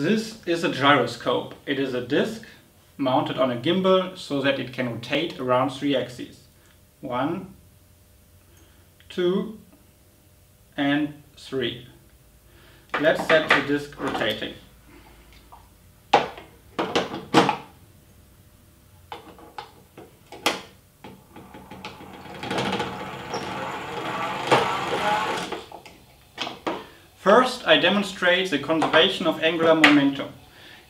This is a gyroscope. It is a disc mounted on a gimbal so that it can rotate around three axes. 1, 2, and 3. Let's set the disc rotating. First, I demonstrate the conservation of angular momentum.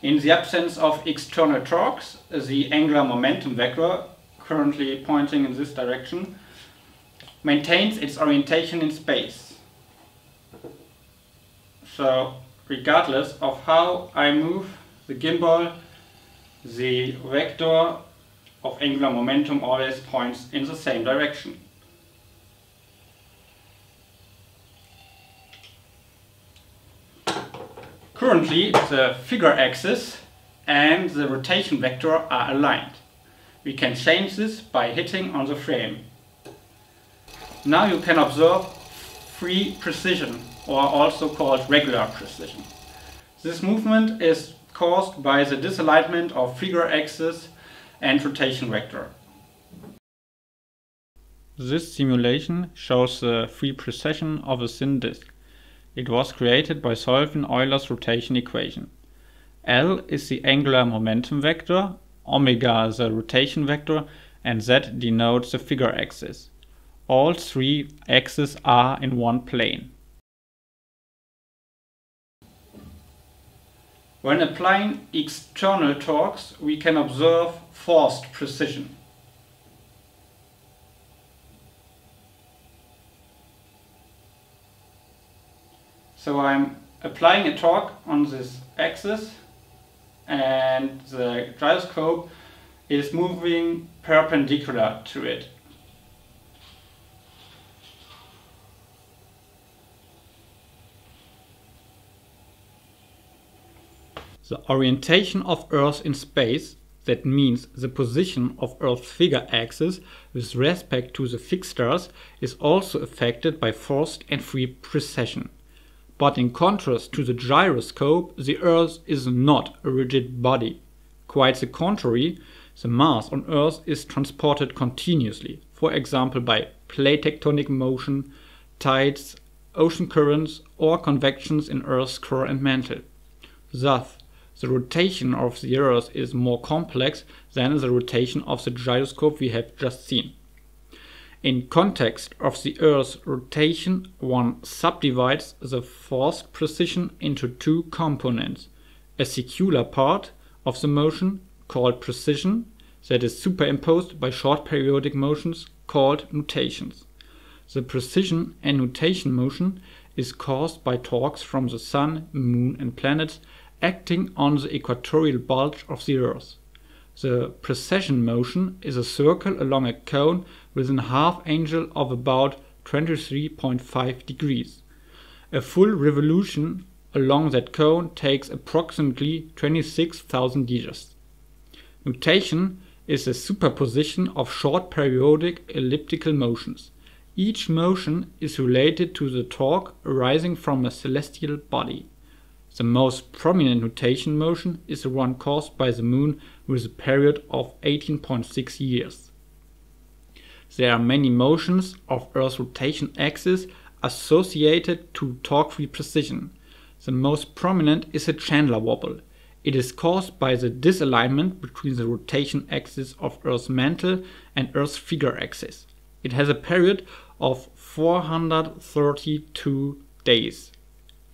In the absence of external torques, the angular momentum vector, currently pointing in this direction, maintains its orientation in space. So, regardless of how I move the gimbal, the vector of angular momentum always points in the same direction. Currently, the figure axis and the rotation vector are aligned. We can change this by hitting on the frame. Now you can observe free precision, or also called regular precision. This movement is caused by the disalignment of figure axis and rotation vector. This simulation shows the free precession of a thin disk. It was created by solving Euler's rotation equation. L is the angular momentum vector, omega the rotation vector, and z denotes the figure axis. All three axes are in one plane. When applying external torques, we can observe forced precision. So I'm applying a torque on this axis and the gyroscope is moving perpendicular to it. The orientation of Earth in space, that means the position of Earth's figure axis with respect to the fixed stars, is also affected by forced and free precession. But in contrast to the gyroscope, the Earth is not a rigid body. Quite the contrary, the mass on Earth is transported continuously, for example by plate tectonic motion, tides, ocean currents, or convections in Earth's core and mantle. Thus, the rotation of the Earth is more complex than the rotation of the gyroscope we have just seen. In context of the Earth's rotation, one subdivides the forced precession into two components. A circular part of the motion, called precession, that is superimposed by short periodic motions, called nutations. The precession and nutation motion is caused by torques from the Sun, Moon and planets acting on the equatorial bulge of the Earth. The precession motion is a circle along a cone with a half angle of about 23.5 degrees. A full revolution along that cone takes approximately 26,000 years. Nutation is a superposition of short periodic elliptical motions. Each motion is related to the torque arising from a celestial body. The most prominent nutation motion is the one caused by the Moon with a period of 18.6 years. There are many motions of Earth's rotation axis associated to torque-free precession. The most prominent is the Chandler wobble. It is caused by the disalignment between the rotation axis of Earth's mantle and Earth's figure axis. It has a period of 432 days.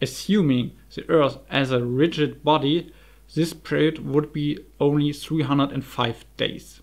Assuming the Earth as a rigid body, this period would be only 305 days.